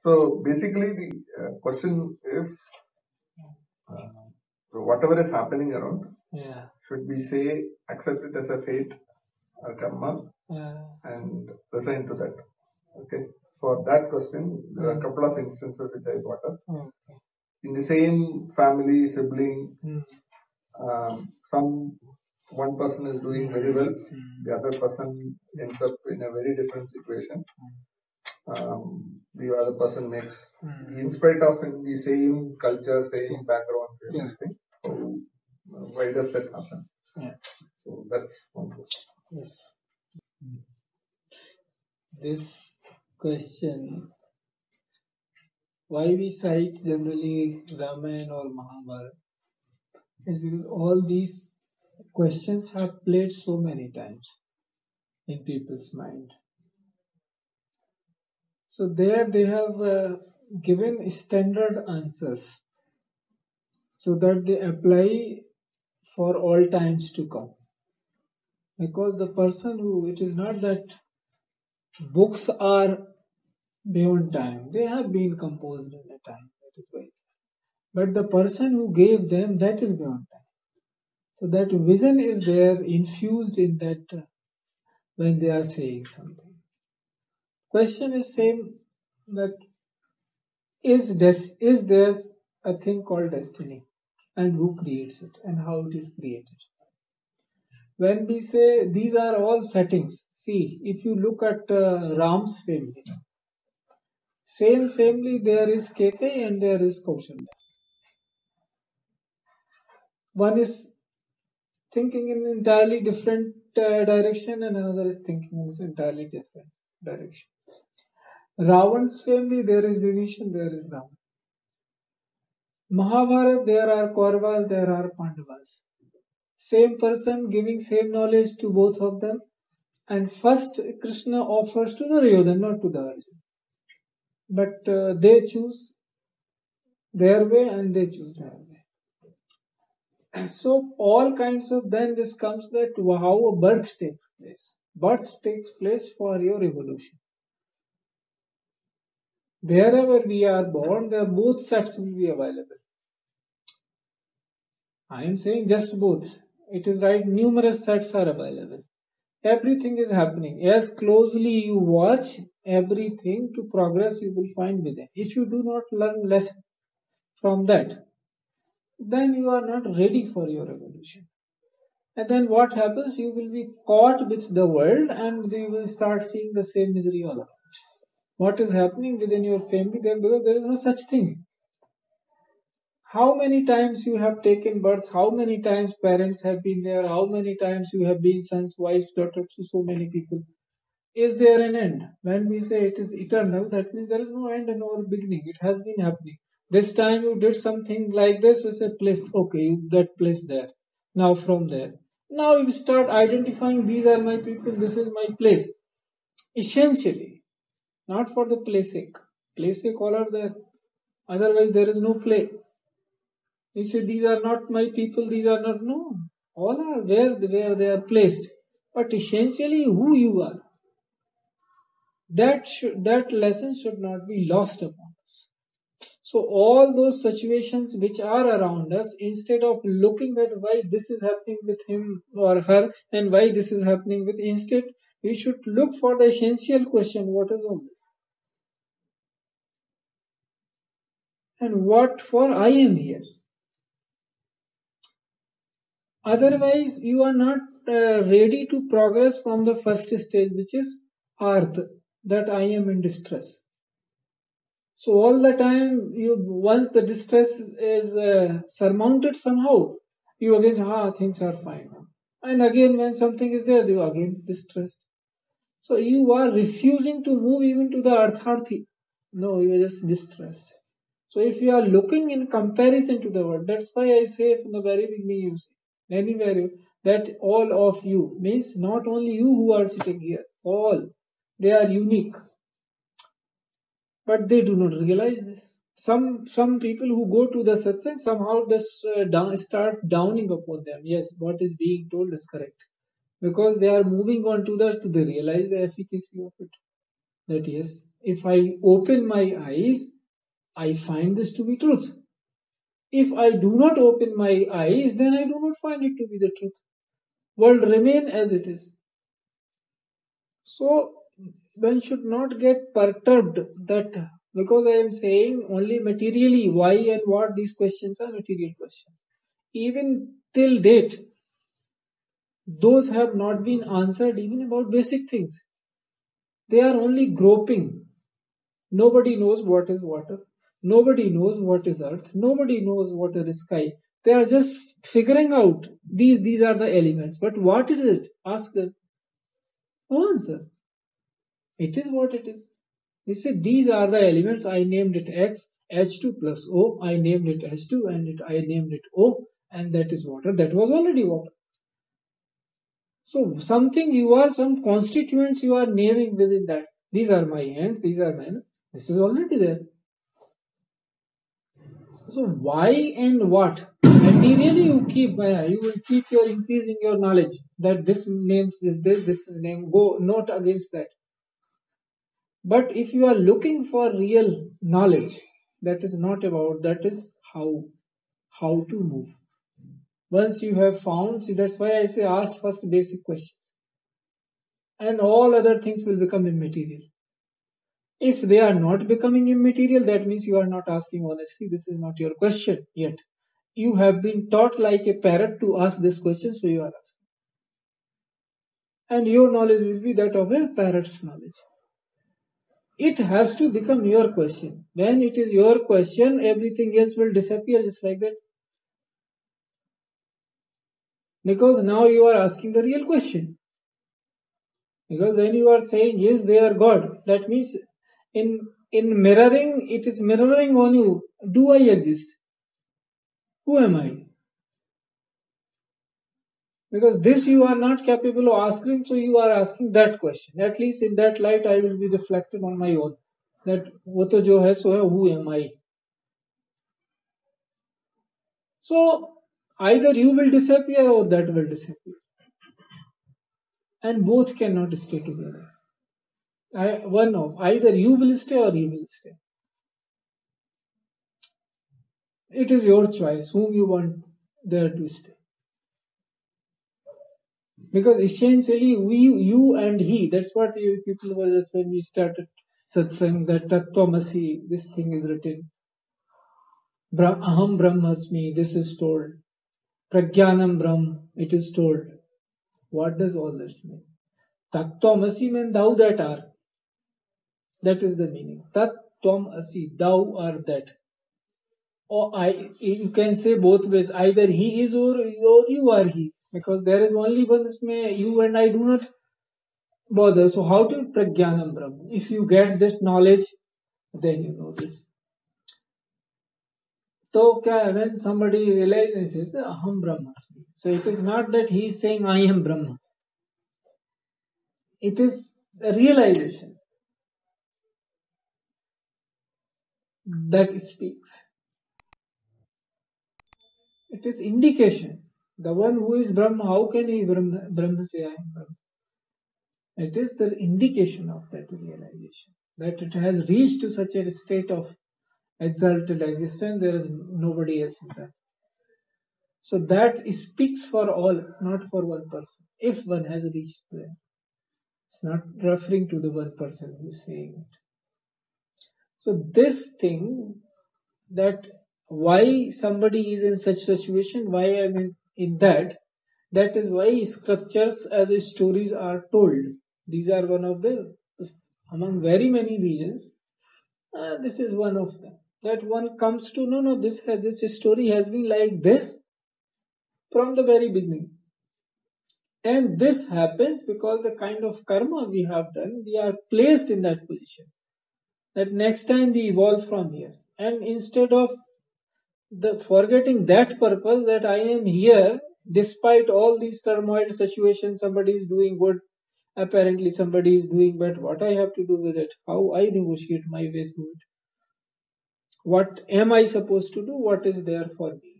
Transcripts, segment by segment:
So basically the question is, so whatever is happening around, should we say, accept it as a fate or karma and resign to that? Okay. For that question, there are a couple of instances which I brought up. Okay. In the same family, sibling, one person is doing very well, the other person ends up in a very different situation. The other person makes, in spite of in the same culture, same background, everything. So, why does that happen? Yeah. So that's one question. Yes. This question, why we cite generally Ramayana or Mahabharata, is because all these questions have played so many times in people's mind. So there they have given standard answers so that they apply for all times to come. Because the person who, it is not that books are beyond time, they have been composed in a time, that is why. But the person who gave them, that is beyond time. So that vision is there, infused in that when they are saying something. Question is same, that is there a thing called destiny, and who creates it and how it is created? When we say these are all settings, see, if you look at Ram's family, same family there is Kete and there is Kausalya. One is thinking in an entirely different direction and another is thinking in this entirely different direction. Ravan's family, there is Vibhishan, there is Ravan. Mahabharata, there are Kauravas, there are Pandavas. Same person giving same knowledge to both of them, and first Krishna offers to the Duryodhana, not to the Arjuna. But they choose their way and they choose their way. So all kinds of, then this comes that how a birth takes place. Birth takes place for your evolution. Wherever we are born, there both sets will be available. I am saying just both. It is right, numerous sets are available. Everything is happening. As closely you watch everything to progress, you will find within. If you do not learn lesson from that, then you are not ready for your evolution. And then what happens? You will be caught with the world and you will start seeing the same misery all around. What is happening within your family then, because there is no such thing. How many times you have taken birth, how many times parents have been there, how many times you have been sons, wives, daughters to so many people. Is there an end? When we say it is eternal, that means there is no end and no beginning. It has been happening. This time you did something like this, it's a place, okay, you get placed there. Now from there. Now you start identifying, these are my people, this is my place. Essentially, not for the play's sake. Play's sake all are there. Otherwise there is no play. You say, these are not my people, these are not, no. All are where they are placed. But essentially who you are. That lesson should not be lost upon us. So all those situations which are around us, instead of looking at why this is happening with him or her and why this is happening with, instead we should look for the essential question, what is all this? And what for I am here? Otherwise you are not ready to progress from the first stage, which is Artha, that I am in distress. So all the time, once the distress is surmounted somehow, you again say, things are fine. And again when something is there, you again distressed. So you are refusing to move even to the Artharthi. No, you are just distressed. So if you are looking in comparison to the world, that's why I say from the very beginning you say, anywhere that all of you, means not only you who are sitting here, all. They are unique, but they do not realize this. Some people who go to the satsang, somehow this start downing upon them. Yes, what is being told is correct. Because they are moving on to that, they realize the efficacy of it. that yes, if I open my eyes, I find this to be truth. If I do not open my eyes, then I do not find it to be the truth. World remain as it is. So, one should not get perturbed that because I am saying only materially why and what, these questions are material questions. Even till date, those have not been answered even about basic things. They are only groping. Nobody knows what is water. Nobody knows what is earth. Nobody knows what is sky. They are just figuring out these are the elements. But what is it? Ask them. No answer. It is what it is. They say these are the elements. I named it X, H2 plus O. I named it H2 and I named it O. And that is water. That was already water. So something you are, some constituents you are naming within that. These are my hands. These are my... This is already there. So why and what? Materially you keep, you will keep your increasing your knowledge that this names is this, this is name. Go not against that. But if you are looking for real knowledge, that is not about, that is how to move. Once you have found, see that's why I say ask first basic questions. And all other things will become immaterial. If they are not becoming immaterial, that means you are not asking honestly. This is not your question yet. You have been taught like a parrot to ask this question, so you are asking. And your knowledge will be that of a parrot's knowledge. It has to become your question. When it is your question, everything else will disappear just like that. Because now you are asking the real question. Because when you are saying, yes, they are God, that means... In mirroring, it is mirroring on you. Do I exist? Who am I? Because this you are not capable of asking, so you are asking that question. At least in that light, I will be reflected on my own. That wo to jo hai, so hai, who am I? So, either you will disappear or that will disappear. And both cannot stay together. One of either you will stay or he will stay. It is your choice whom you want there to stay. Because essentially you and he, that's what you people were just when we started satsang, that tattvamasi, this thing is written. Aham brahmasmi, this is told. Prajnanam Brahm, it is told. What does all this mean? Tattvamasi means thou that are. That is the meaning. Tat tvam asi, thou are that. Or I, you can say both ways. Either he is or you are he. Because there is only one. You and I do not bother. So how to Prajnanam Brahm? If you get this knowledge, then you know this. So when somebody realizes, he says, Aham brahmasmi. So it is not that he is saying, I am Brahma. It is a realization that speaks. It is indication. The one who is Brahma, how can he Brahma say I am Brahma? It is the indication of that realization. That it has reached to such a state of exalted existence, there is nobody else is there. So that speaks for all, not for one person. If one has reached there. It's not referring to the one person who is saying it. So this thing, that why somebody is in such situation, why I am in that, that is why scriptures as stories are told. These are one of the, among very many reasons, this is one of them. That one comes to, no, this story has been like this from the very beginning. And this happens because the kind of karma we have done, we are placed in that position. That next time we evolve from here. And instead of forgetting that purpose, that I am here, despite all these turmoil situations, somebody is doing good, apparently somebody is doing bad, what I have to do with it, how I negotiate my way through it, what am I supposed to do, what is there for me.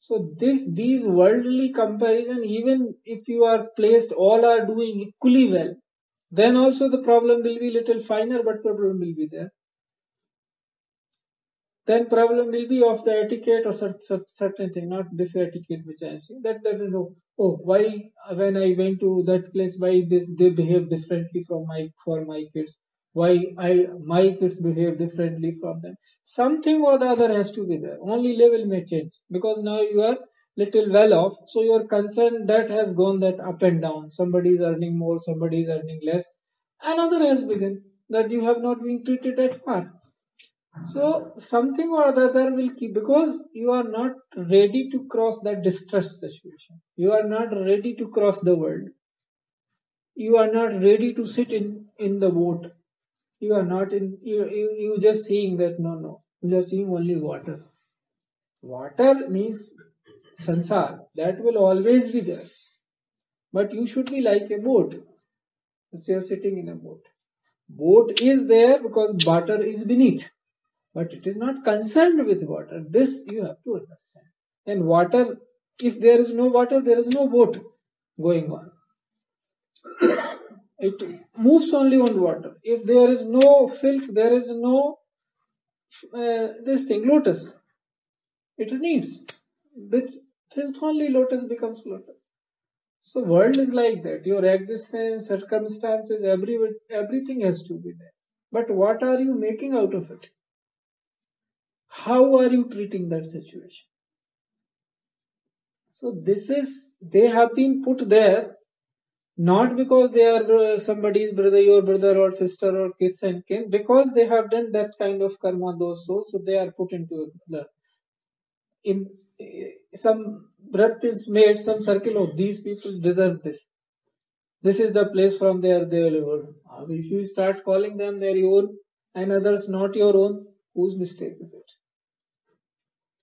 So these worldly comparison, even if you are placed, all are doing equally well. then also the problem will be little finer, but problem will be there. Then problem will be of the etiquette or certain thing, not this etiquette which I am saying. That is no. Oh, why when I went to that place, why they behave differently from my kids? Why my kids behave differently from them? Something or the other has to be there. Only level may change, because now you are little well off, so your concern that has gone that up and down. Somebody is earning more, somebody is earning less. Another has begun that you have not been treated at par. So something or the other will keep, because you are not ready to cross that distress situation. You are not ready to cross the world. You are not ready to sit in the boat. You are not in, you just seeing that, no. You are seeing only water. Water means sansar. That will always be there. But you should be like a boat. So you are sitting in a boat. Boat is there because water is beneath. But it is not concerned with water. This you have to understand. And water, if there is no water, there is no boat going on. It moves only on water. If there is no filth, there is no lotus. It needs. With filth only lotus becomes lotus. So world is like that. Your existence, circumstances, everything has to be there. But what are you making out of it? How are you treating that situation? So this is, they have been put there, not because they are somebody's brother, your brother or sister or kids and kin, because they have done that kind of karma, those souls, so they are put into the, in some breath is made, some circle of these people deserve this. This is the place from there they will live. If you start calling them their own and others not your own, whose mistake is it?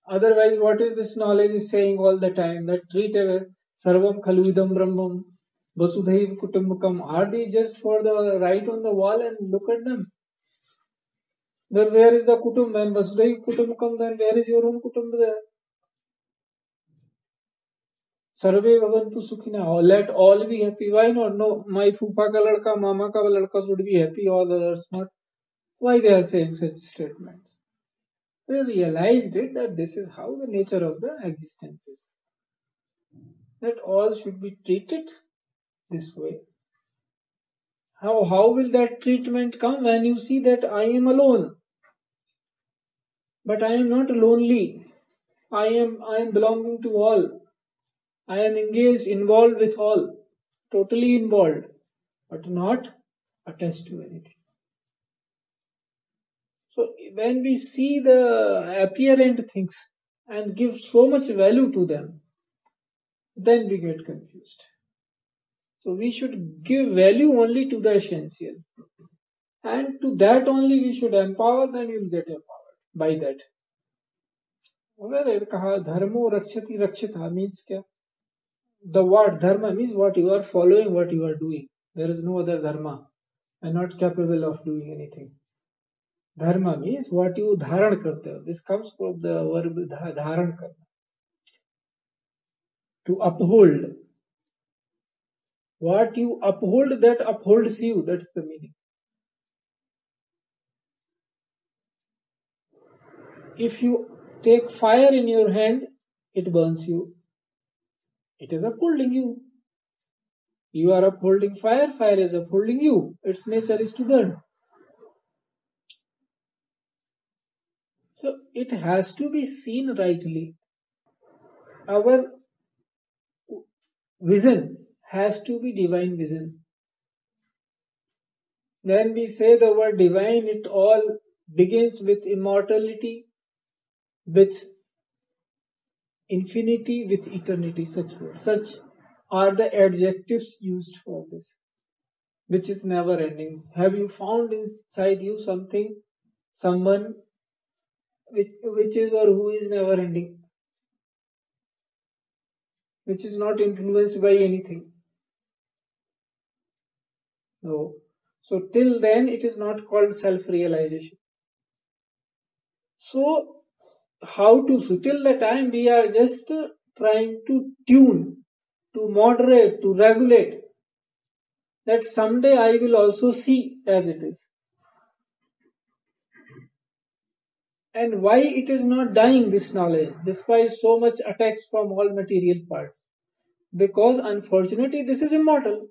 Otherwise, what is this knowledge is saying all the time? That treat away, sarvam khalvidam brahmam, Vasudhaiv kutumbukam. Are they just for the right on the wall and look at them? Then where is the kutum? When Vasudhaiv kutumbukam, then where is your own kutum there? Sarve bhavantu sukhi, let all be happy. Why not? No, my fupa ka ladka, mama ka ladka should be happy, all the others not. Why they are saying such statements? We realized it that this is how the nature of the existence is. That all should be treated this way. How will that treatment come when you see that I am alone? But I am not lonely. I am belonging to all. I am engaged, involved with all. Totally involved. But not attached to anything. So when we see the apparent things and give so much value to them, then we get confused. So we should give value only to the essential. And to that only we should empower, then you will get empowered by that. Dharmo rakshati rakshita means kya? The word dharma means what you are following, what you are doing. There is no other dharma. I am not capable of doing anything. Dharma means what you dharan karte ho. This comes from the verb dharan karna. To uphold. What you uphold, that upholds you. That's the meaning. If you take fire in your hand, it burns you. It is upholding you. You are upholding fire, fire is upholding you. Its nature is to burn. So it has to be seen rightly. Our vision has to be divine vision. When we say the word divine, it all begins with immortality, with infinity, with eternity. Such are the adjectives used for this, which is never ending. Have you found inside you something, someone, which is or who is never ending, which is not influenced by anything? No. So till then it is not called self-realization. So how to, so till the time we are just trying to tune, to moderate, to regulate that someday I will also see as it is. And why it is not dying, this knowledge, despite so much attacks from all material parts? Because unfortunately this is immortal.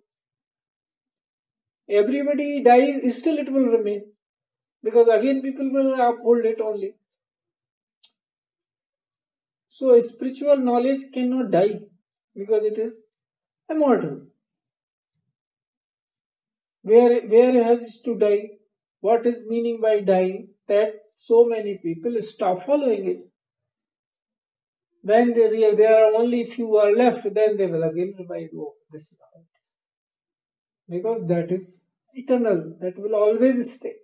Everybody dies, still it will remain. Because again people will uphold it only. So spiritual knowledge cannot die because it is immortal. Where has to die? What is meaning by dying? That so many people stop following it. When there are only few are left, then they will again revive this knowledge. Because that is eternal, that will always stay.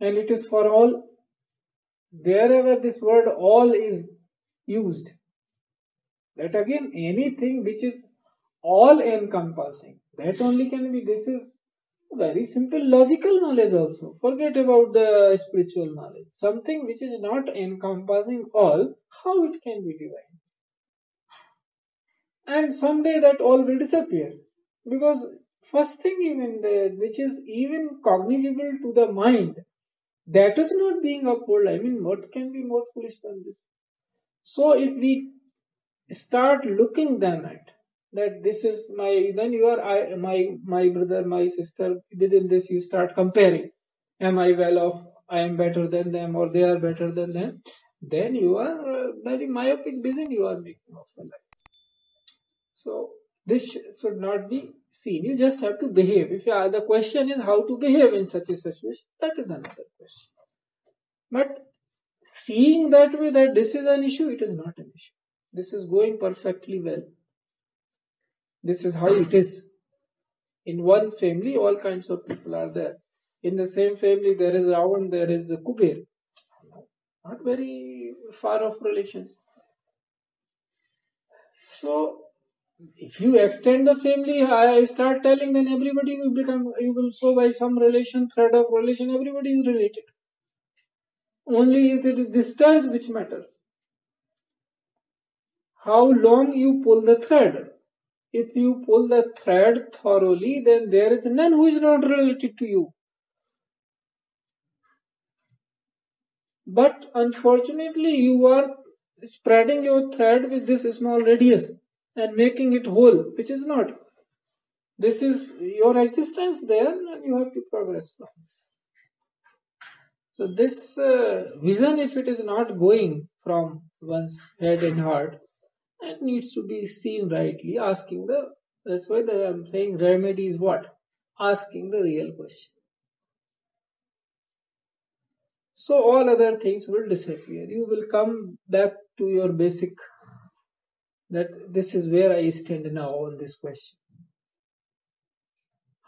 And it is for all. Wherever this word all is used, that again anything which is all encompassing, that only can be. This is very simple logical knowledge also. Forget about the spiritual knowledge. Something which is not encompassing all, how it can be divine? And someday that all will disappear. Because first thing even which is even cognizable to the mind, that is not being upheld. I mean, what can be more foolish than this? So if we start looking then at that, this is my, then you are my brother, my sister, within this you start comparing. Am I well off? I am better than them, or they are better than them. Then you are very myopic vision you are making of the life. So this should not be seen. You just have to behave. If you are, the question is how to behave in such a situation, that is another question. But seeing that way that this is an issue, it is not an issue. This is going perfectly well. This is how it is. In one family, all kinds of people are there. In the same family, there is Ravan, there is Kuber. Not very far off relations. So, if you extend the family, I start telling, then everybody will become, you will show by some relation, thread of relation, everybody is related. Only it is distance which matters. How long you pull the thread. If you pull the thread thoroughly, then there is none who is not related to you. But unfortunately, you are spreading your thread with this small radius and making it whole, which is not. This is your existence there, and you have to progress from. So this vision, if it is not going from one's head and heart, it needs to be seen rightly, asking the, that's why I am saying remedy is what? Asking the real question. So all other things will disappear. You will come back to your basic, that this is where I stand now on this question.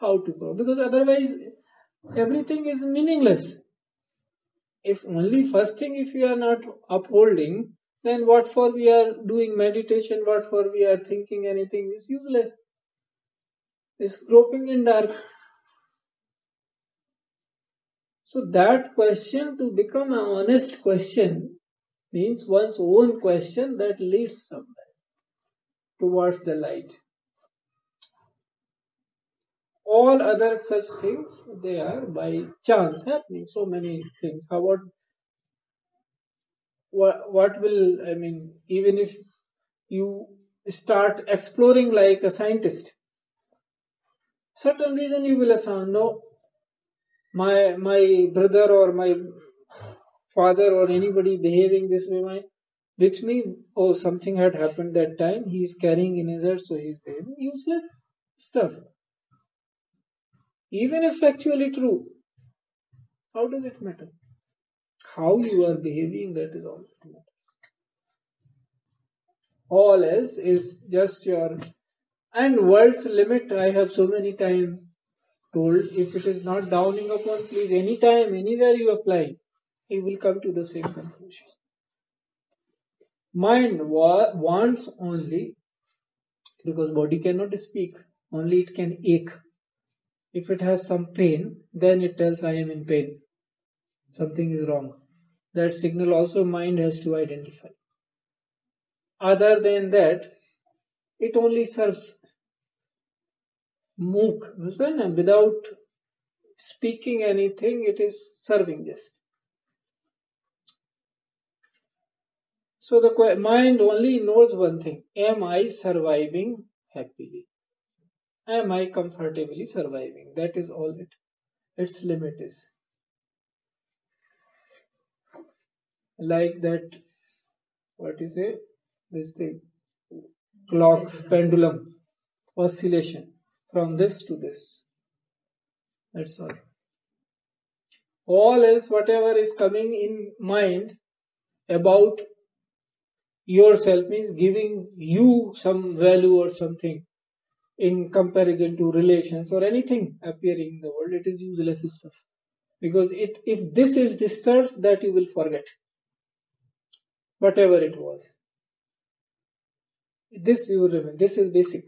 How to grow? Because otherwise everything is meaningless. If only first thing if you are not upholding, then what for we are doing meditation, what for we are thinking anything is useless. It's groping in dark. So that question to become an honest question means one's own question that leads somewhere towards the light. All other such things, they are by chance happening. So many things. How about what will, I mean, even if you start exploring like a scientist, certain reason you will assume, no, my brother or my father or anybody behaving this way, with me, oh, something had happened that time, he is carrying in his head, so he is behaving useless stuff. Even if factually true, how does it matter? How you are behaving, that is all that matters. All else is just your... And world's limit, I have so many times told, if it is not downing upon, please, anytime, anywhere you apply, you will come to the same conclusion. Mind wants only, because body cannot speak, only it can ache. If it has some pain, then it tells I am in pain. Something is wrong. That signal also mind has to identify. Other than that, it only serves mook, and without speaking anything, it is serving just. So the mind only knows one thing: am I surviving happily? Am I comfortably surviving? That is all its limit is. Like that, what you say, this thing, clock's pendulum, oscillation, from this to this. That's all. All is whatever is coming in mind about yourself, means giving you some value or something in comparison to relations or anything appearing in the world, it is useless stuff. Because if this is disturbed, that you will forget. Whatever it was. This you remember. This is basic.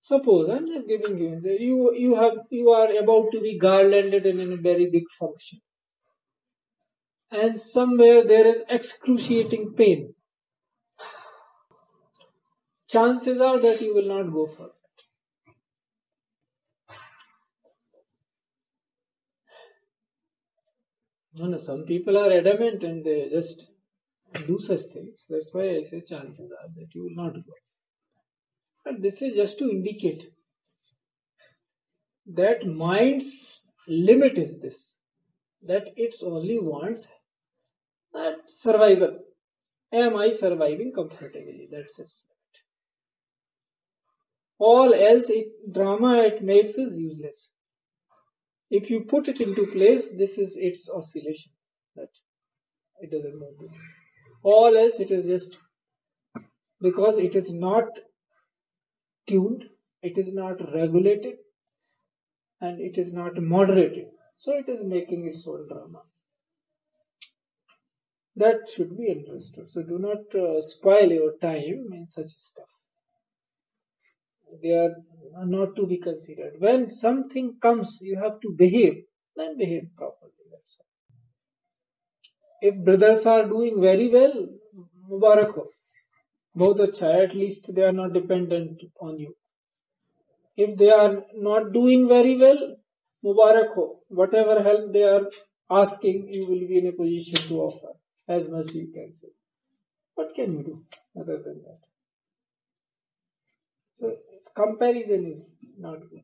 Suppose I'm just giving you. You are about to be garlanded in a very big function, and somewhere there is excruciating pain. Chances are that you will not go for it. No, some people are adamant and they just do such things. That's why I say chances are that you will not go. But this is just to indicate that mind's limit is this, that it only wants that survival. Am I surviving comfortably? That's its limit. All else, drama it makes is useless. If you put it into place, this is its oscillation, that it doesn't move. All else, it is just, because it is not tuned, it is not regulated, and it is not moderated. So it is making its own drama. That should be understood. So do not spoil your time in such stuff. They are not to be considered. When something comes, you have to behave, then behave properly. That's all. If brothers are doing very well, Mubarak ho, bahut acha, at least they are not dependent on you. If they are not doing very well, Mubarak ho, whatever help they are asking, you will be in a position to offer as much as you can say. What can you do other than that? So its comparison is not good.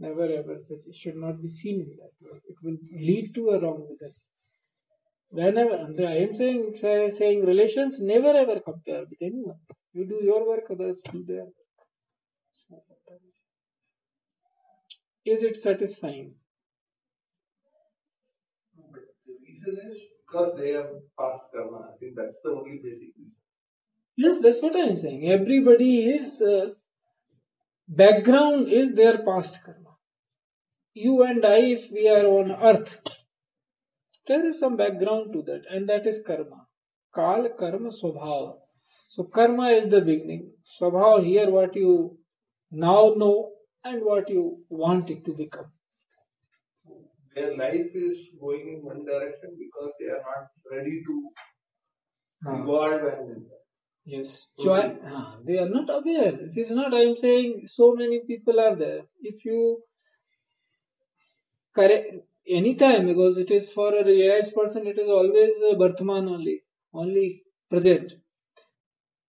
Never ever such. It should not be seen in that way. It will lead to a wrong result. Whenever, and I am saying relations, never ever compare with anyone. You do your work, others do their work. It's not comparison. Is it satisfying? The reason is because they have past karma. I think that's the only basic reason. Yes, that's what I am saying. Everybody is, background is their past karma. You and I, if we are on earth, there is some background to that, and that is karma. Kal karma swabhav. So karma is the beginning. Swabhav here, what you now know and what you want it to become. Their life is going in one direction because they are not ready to evolve and... Yes, joy. They are not aware. It is not, I am saying, so many people are there. If you correct any time, because it is for a realized person, it is always Vartman only present.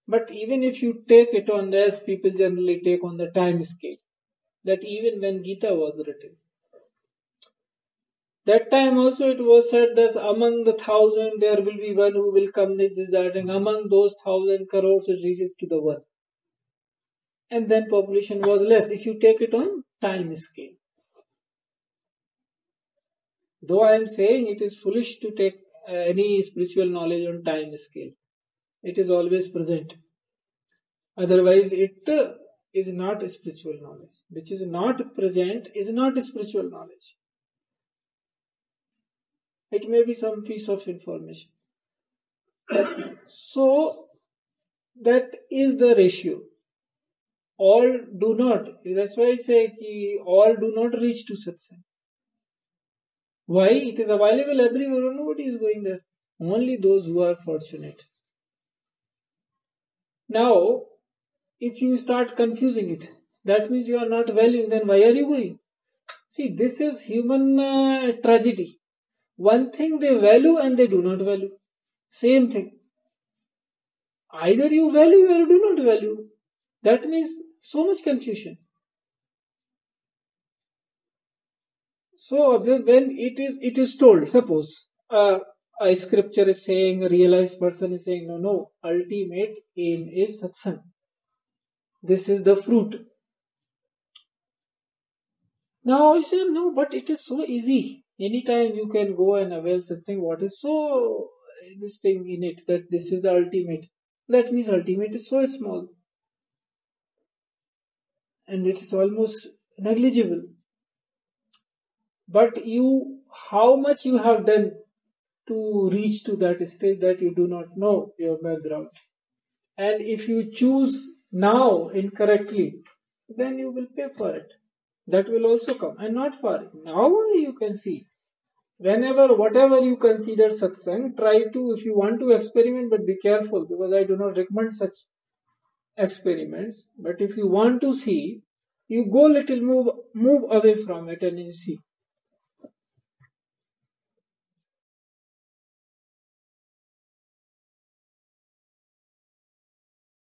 But even if you take it on, as people generally take on the time scale, that even when Gita was written, that time also it was said that among the 1,000 there will be one who will come this, that, and among those 1,000 crores it reaches to the one. And then population was less if you take it on time scale. Though I am saying it is foolish to take any spiritual knowledge on time scale. It is always present. Otherwise it is not spiritual knowledge. Which is not present is not spiritual knowledge. It may be some piece of information. So, that is the ratio. All do not. That's why I say ki all do not reach to satsang. Why? It is available everywhere. Nobody is going there. Only those who are fortunate. Now, if you start confusing it, that means you are not valuing, then why are you going? See, this is human tragedy. One thing they value and they do not value. Same thing. Either you value or you do not value. That means so much confusion. So when it is told, suppose a scripture is saying, a realized person is saying, no, ultimate aim is satsang. This is the fruit. Now you say, no, but it is so easy. Anytime you can go and avail satsang. What is so this thing in it that this is the ultimate? That means ultimate is so small. And it is almost negligible. But you, how much you have done to reach to that stage, that you do not know your background. And if you choose now incorrectly, then you will pay for it. That will also come, and not far. Now only you can see. Whenever, whatever you consider satsang, try to, if you want to experiment, but be careful, because I do not recommend such experiments. But if you want to see, you go little move away from it and you see.